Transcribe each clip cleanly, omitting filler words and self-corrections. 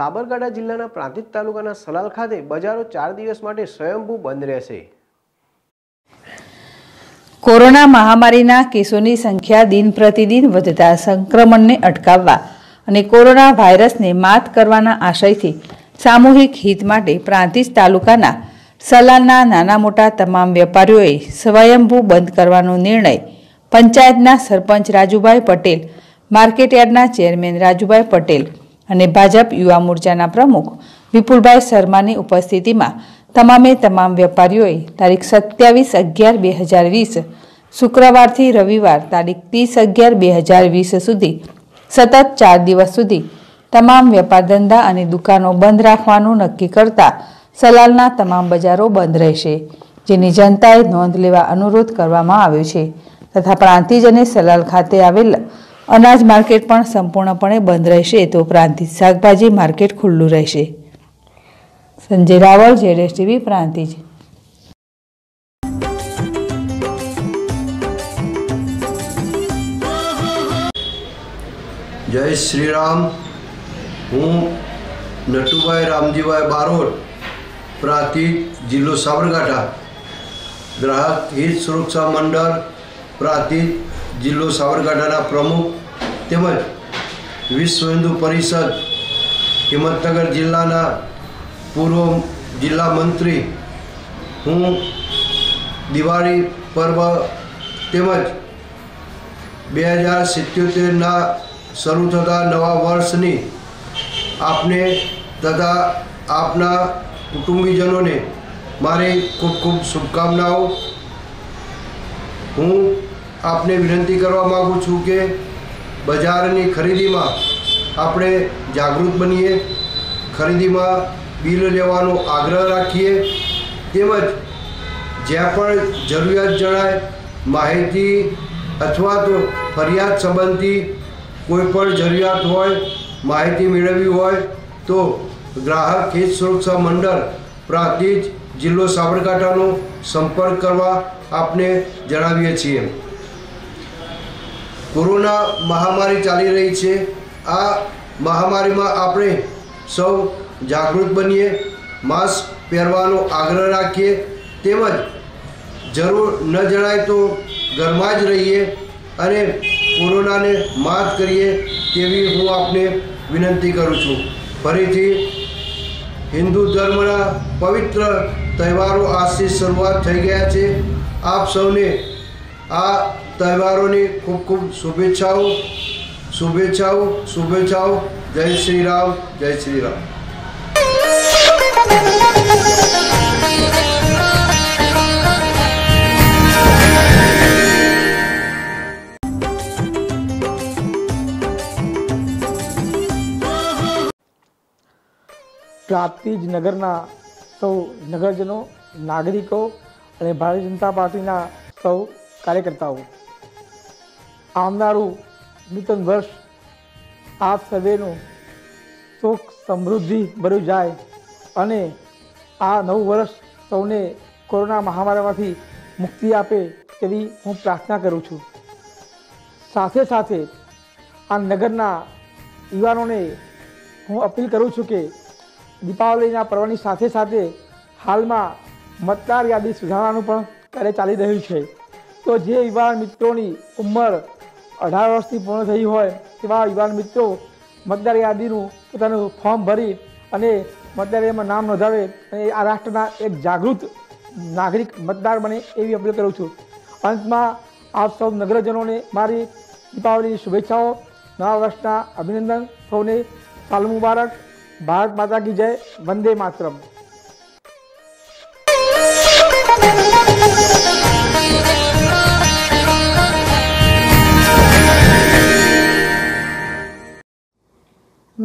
સાબરકાંઠા જિલ્લાના પ્રાંતિજ તાલુકાના સલાલ ખાતે બજારો 4 દિવસ માટે સ્વયંભૂ બંધ રહેશે। कोरोना महामारी केसों की संख्या दिन प्रतिदिन वधता संक्रमण ने अटकाववा अने कोरोना वायरस ने मात करवाना आशय थी सामूहिक हित माटे प्रांतिज तालुकाना सलालना नाना मोटा तमाम व्यापारीओए स्वयंभू बंद करवानो निर्णय पंचायतना सरपंच राजूभाई पटेल, मार्केटयार्डना चेरमेन राजूभाई पटेल अने भाजप युवा मोर्चाना प्रमुख विपुलभाई शर्मानी उपस्थितिमां तमामे तमाम व्यापारीओए तारीख 27/11/2020 शुक्रवार थी रविवार तारीख 30/11/2020 सुधी सतत 4 दिवस सुधी तमाम व्यापार धंधा और दुकानों बंद राखवानुं नक्की करता सलालना तमाम बजारों बंद रहेशे, जेनी जनताए नोंध लेवा अनुरोध करवामां आव्यो छे तथा प्रांतिज अने सलाल खाते आवेल अनाज मार्केट पण संपूर्णपणे बंद रहेशे तो प्रांतिज शाकभाजी मार्केट खुल्लुं रहेशे। Sanjay Rawal, ZS TV, Prantij. जय श्री राम। हूँ नटूभाई रामजीभाई बारोट, प्रांतिज जिल्लो साबरकांठा, ग्राहक हित सुरक्षा मंडल प्रांतिज जिल्लो साबरकांठाना प्रमुख तेमज विश्व हिंदू परिषद हिम्मतनगर जिल्लाना पूर्व जिला मंत्री हूँ। दिवाली पर्व तेमज 2077 ना शुरू थता नवा वर्षनी आपने तथा आपना कुटुंबीजनों ने मारे खूब खूब शुभकामनाओं। हूँ आपने विनती करवा माँगू छूँ के बजारनी खरीदी में आपणे जागृत बनीए, खरीदी में बिल लेवानो आग्रह राखीए, तेमज ज्यां पण जरूरियात जणाय माहिती अथवा तो फरियाद संबंधी कोईपण जरूरियात होय माहिती मेळवी होय तो ग्राहक हित सुरक्षा मंडल प्रांतिज जिल्लो साबरकांठानो संपर्क करवा आपने जणावीए छीए। कोरोना महामारी चाली रही छे, आ महामारी में आपणे सौ जागृत बनीए, मास्क पहरवानो आग्रह राखीए, तेमज जरूर न जणाय तो घर में ज रहीए अने कोरोना ने मात करीए तेवी हूँ आपने विनती करूँ छूँ। फरीथी हिंदू धर्मना पवित्र तहेवारों आजथी शुरुआत थई गया छे। आप सौने आ तहेवारोनी खूब खूब शुभेच्छाओं शुभेच्छाओं शुभेच्छाओं। जय श्री राम, जय श्री राम। प्रांतिज नगरना सौ नगरजनों, नागरिकों और भारतीय जनता पार्टी सौ कार्यकर्ताओं, आमनारू नूतन वर्ष आप सवेनो सुख समृद्धि भरू जाए अने आ नव वर्ष सौने कोरोना महामारी में मुक्ति आपे तेवी हूँ प्रार्थना करूँ छूँ। साथे साथे आ नगरना युवानों ने हूँ अपील करूँ छूँ के दीपावलीना पर्वनी साथे साथे हाल में मतदार यादी सुधारवानुं पण कार्य चाली रह्युं छे तो जे युवा मित्रोनी उमर 18 वर्षथी पूर्ण थई होय तेवा युवा मित्रों मतदार यादीनुं पोतानुं फॉर्म भरी अने मतदार में नाम नोंधावे अने आ राष्ट्रना एक जागृत नागरिक मतदार बने एवी अपील करूँ छूँ। अंत में आप सब नगरजनों ने मारी दीपावली शुभेच्छाओं, नवा वर्षना अभिनंदन, सौने साल मुबारक, भारत माता की जय, वंदे मातरम।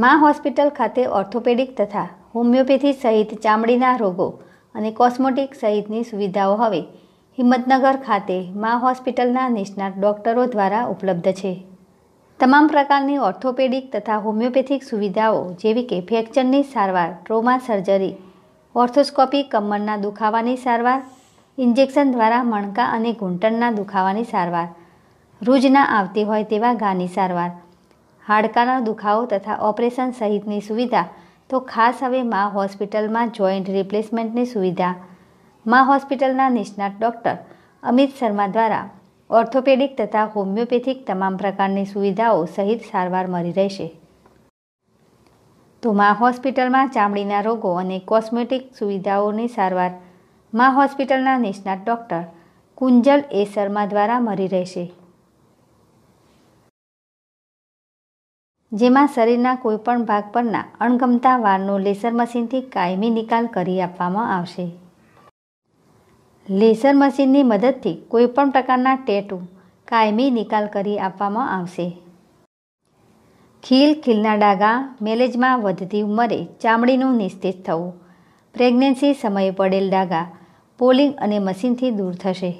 माँ हॉस्पिटल खाते ऑर्थोपेडिक तथा होमियोपैथी सहित चामड़ीना रोगों और कॉस्मेटिक सहितनी सुविधाओं हवे हिम्मतनगर खाते माँ हॉस्पिटलना निष्णात डॉक्टरों द्वारा उपलब्ध है। तमाम प्रकारनी ऑर्थोपेडिक तथा होमियोपैथिक सुविधाओं जेवी के फ्रेक्चरनी सारवार, ट्रोमा सर्जरी, ऑर्थोस्कोपी कमरना दुखावानी सारवार, इंजेक्शन द्वारा मणका और घूंटणना दुखावानी सारवार, रूज न आवती होय तेवा गानी सारवार, हाडकाना दुखावो तथा ऑपरेशन सहितनी सुविधा તો ખાસ હવે મા હોસ્પિટલમાં જોઈન્ટ રિપ્લેસમેન્ટની સુવિધા મા હોસ્પિટલના નિષ્ણાત ડૉક્ટર અમિત શર્મા દ્વારા ઓર્થોપેડિક તથા હોમિયોપેથિક તમામ પ્રકારની સુવિધાઓ સહિત સારવાર મળી રહેશે. તો મા હોસ્પિટલમાં ચામડીના રોગો અને કોસ્મેટિક સુવિધાઓની સારવાર મા હોસ્પિટલના નિષ્ણાત ડૉક્ટર કુંજલ એ શર્મા દ્વારા મળી રહેશે, જેમાં શરીરના કોઈપણ ભાગ પરના અણગમતા વારનો લેસર મશીનથી કાયમી નિકાલ કરી આપવામાં આવશે. લેસર મશીનની મદદથી કોઈપણ પ્રકારના ટેટુ કાયમી નિકાલ કરી આપવામાં આવશે. ખીલ, ખીલના ડાઘા, મેલેજમાં વધતી ઉંમરે ચામડીનું નિસ્તેજ થવું, પ્રેગ્નન્સી સમયે પડેલ ડાઘા પોલિંગ અને મશીનથી દૂર થશે.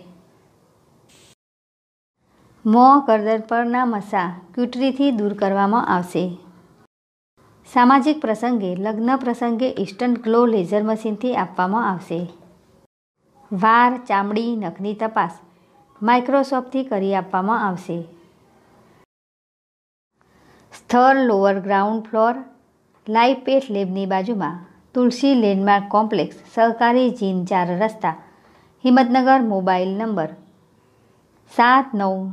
મોં, કરદર પરના મસા ક્યુટરીથી દૂર કરવામાં આવશે. સામાજિક પ્રસંગે, લગ્ન પ્રસંગે ઇન્સ્ટન્ટ ગ્લો લેઝર મશીનથી આપવામાં આવશે. વાળ, ચામડી, નખની તપાસ માઇક્રોસ્કોપથી કરી આપવામાં આવશે. સ્થળ લોઅર ગ્રાઉન્ડ ફ્લોર, લાઇફપેટ લેબની બાજુમાં તુલસી લેન્ડમાર્ક કોમ્પ્લેક્સ, સહકારી જીન, 4 રસ્તા, હિમ્મતનગર. Mobile number 7990079903